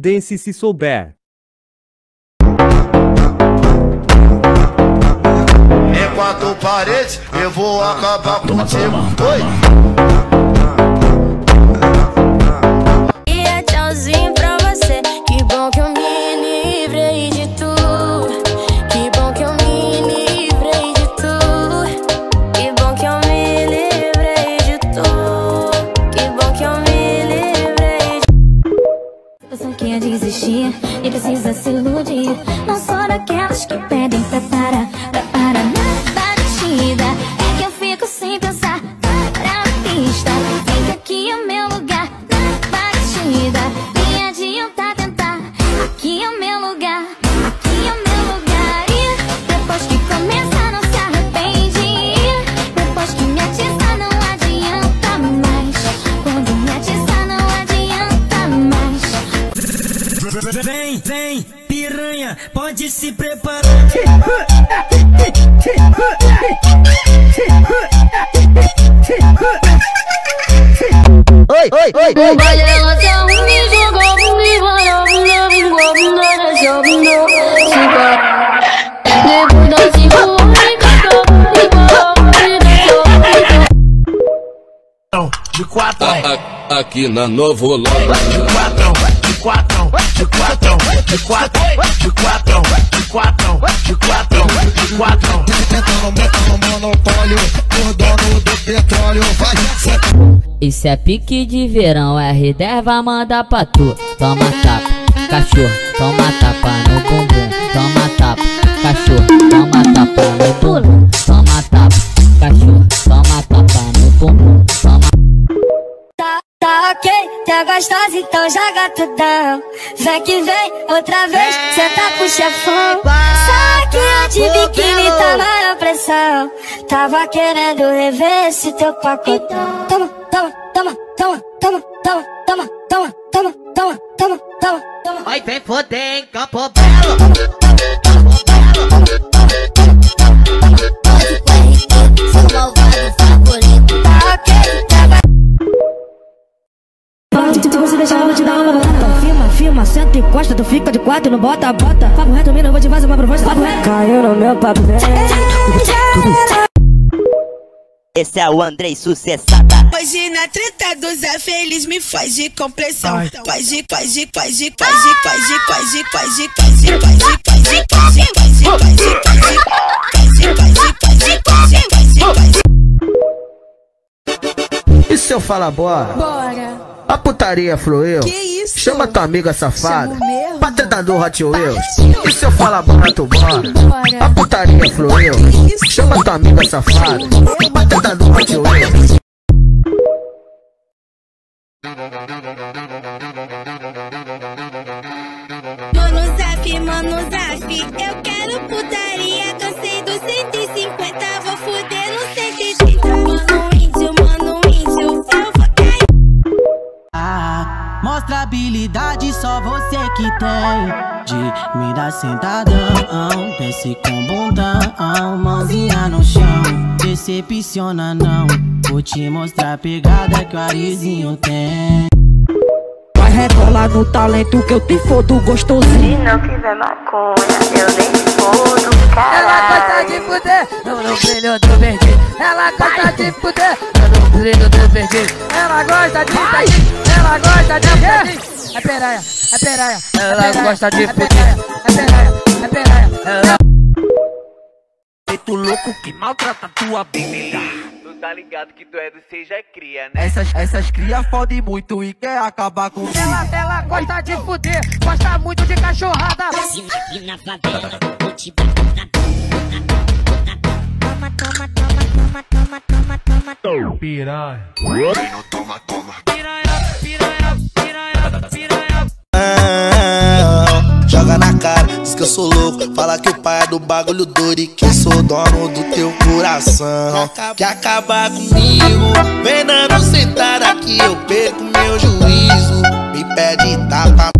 Dance se souber. Em quatro paredes, eu vou acabar contigo. Oi! E precisa se iludir. Não sou daquelas que pedem pra parar na batida. É que eu fico sem pensar para a pista. Fica aqui o meu lugar na batida. Me adianta tentar. Aqui é o meu lugar, aqui é o meu lugar. E depois que começa não se arrepende. Depois que me atiça não adianta mais. Quando me atiça não adianta mais. Vem, vem, piranha, pode se preparar. Oi, oi, oi, oi. Olha, ela tá me jogando, me varando, me engolindo, deixando ficar. Depois das 5 de 4 aqui na Novo Ló. De quatro. Tentando monopólio, o dono do petróleo vai ser. Isso é pique de verão, R10 vai mandar pra tu. Toma tapa, cachorro, toma tapa no bumbum. Toma tapa, cachorro, toma tapa no bumbum. Toma tapa, cachorro, toma tapa no bumbum. Tá ok, tu é gostosa, então joga tudão. Vem que vem, outra vez, senta pro chefão. Só que eu tive que me tomar a pressão. Tava querendo rever esse teu pacotão. Toma, toma, toma, toma, toma, toma, toma, toma, toma, toma, toma, toma, toma. Oi, vem foder em Campo Belo. Se você deixar, eu vou te dar uma batata. Firma, firma, senta e encosta. Tu fica de quatro, não bota, bota. Papo reto, mina, eu vou te fazer uma proposta. Papo reto. Caiu no meu papo reto. Esse é o Andrei Sucessada. Hoje na treta do Zé Feliz me faz de compressão. E se eu falar bora? Bora. A putaria fluiu. Que isso? Chama tua amiga safada. Pra tentar do Hot Wheels. E se eu falar bora, tu bora? A putaria fluiu. Chama tua amiga safada. Pra tentar do Hot Wheels. Mano Zap, mano Zap. Eu quero putaria. Cansei do 150. Vou fuder no 130. Mano índio, eu vou. Mostra habilidade, só você que tem. De me dar sentadão, desce com bundão, mãozinha no chão. Decepciona não, vou te mostrar a pegada que o Arizinho tem. Vai rebolar no talento que eu te fodo gostosinho. Se não quiser maconha, eu nem te fodo, caralho. Ela gosta de fuder, no brilho do verdinho. Ela gosta de fuder, no brilho do verdinho. Ela gosta de fuder. Ela gosta de quê? É piranha, é piranha. Ela gosta de puta. É piranha, é piranha. Feito louco que maltrata tua bebida. Tu tá ligado que tu é do seja cria, né? Essas cria fodem muito e quer acabar com ela gosta de fuder, gosta muito de cachorrada. Se aqui na favela, vou te bater. Toma, toma, toma, toma, toma, toma, toma, toma. Piranha. Não toma, toma. Joga na cara, diz que eu sou louco. Fala que o pai é do bagulho doido e que sou dono do teu coração. Quer acabar comigo? Vem não sentar aqui, eu perco meu juízo. Me pede tapa.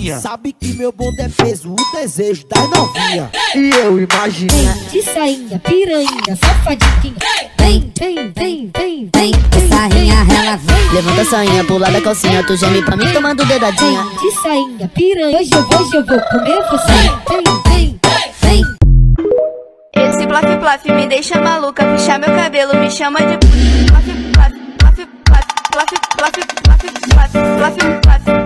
novinha. Sabe que meu bonde é peso, o desejo das novinha. E eu imagino de sainha, piranha, safadinha. Vem, vem, vem, vem, vem. Essa rainha, ela vem. Levanta a sainha, pula da calcinha. Tu geme pra mim tomando dedadinha. De sainha, piranha, hoje eu vou comer você. Vem, vem, vem, vem. Esse plaf plaf me deixa maluca, puxar meu cabelo me chama de plaf plaf plaf plaf plaf plaf plaf plaf plaf plaf plaf.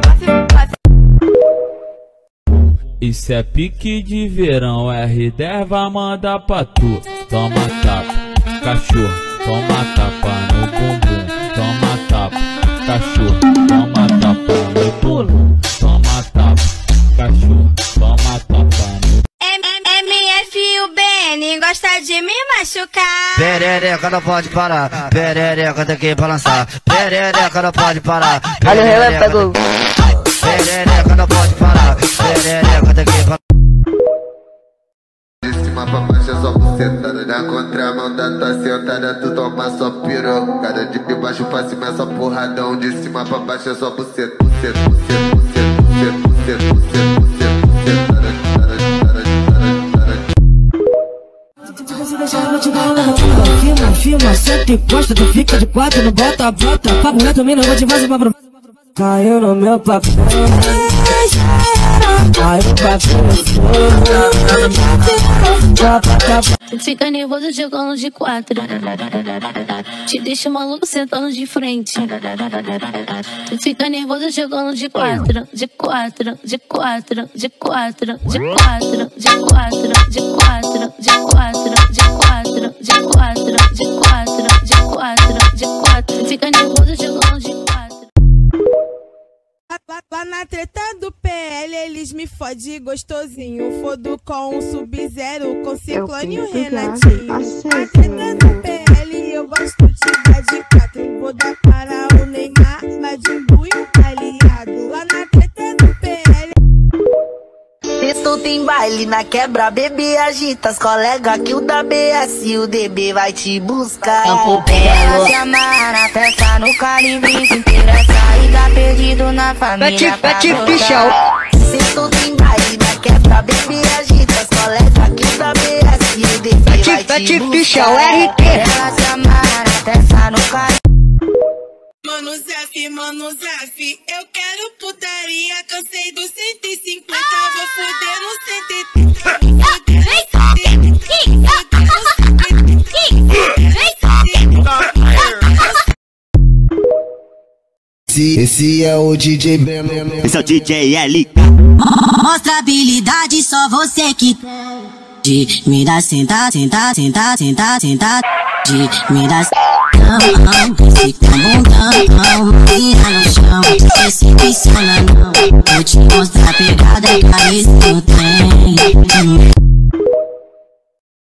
Isso é pique de verão, R10 vai mandar pra tu. Toma tapa, cachorro, toma tapa no bumbum. Toma tapa, cachorro, toma tapa no pulo. Toma tapa, cachorro, toma tapa no MF e o BN gosta de me machucar. Perereca não pode parar, perereca tem que balançar. Perereca não pode parar, perereca não pode parar, perereca tem que balançar. De cima pra baixo é só bucetada, na contramão da tua sentada tu toma só pirocada. De baixo pra cima é só porradão, de cima pra baixo é só buceta, buceta, buceta, buceta, buceta, buceta, buceta, buceta. Filma, filma, senta e costa, tu fica de quatro, não bota, bota. Papo reto, mina, vou te fazer pra provar. Caiu no meu papel, caiu no papel. Tu fica nervoso jogando de quatro, te deixa maluco sentando de frente. Tu fica nervoso jogando de quatro, de quatro, de quatro, de quatro, de quatro, de quatro, de quatro, de quatro, de quatro, de quatro, de quatro, de quatro, de quatro. Tu fica nervoso jogando de quatro. Lá na treta do PL, eles me fodem gostosinho. Fodo com um sub-zero, com Ciclone e o Renatinho. Na treta do PL, eu gosto de dar de quatro. Vou dar para o Neymar, lá de Imbu e o aliado. Lá na treta do PL. Se tu tem baile na quebra, bebê agita as colegas. Que o da BS e o DB vai te buscar. Ela se amarra, festa no Caribe, se interessa. Perdido na família pete, pichão. Se tu tem baile na quebra, bebê agita as colegas. Que da BS e o DB vai te buscar. Pichão, RT. Ela se amarra, festa no Caribe. Mano Zaf, eu quero putaria, cansei do 150, vou foder no 130. Esse é o DJ Breno, esse é o DJ LK. Mostra habilidade, só você que de me dá sentar, sentar, sentar, sentar, sentar. De me dá fica montão, vira no chão, se se não. Vou te mostrar a pegada, cabeça eu tenho.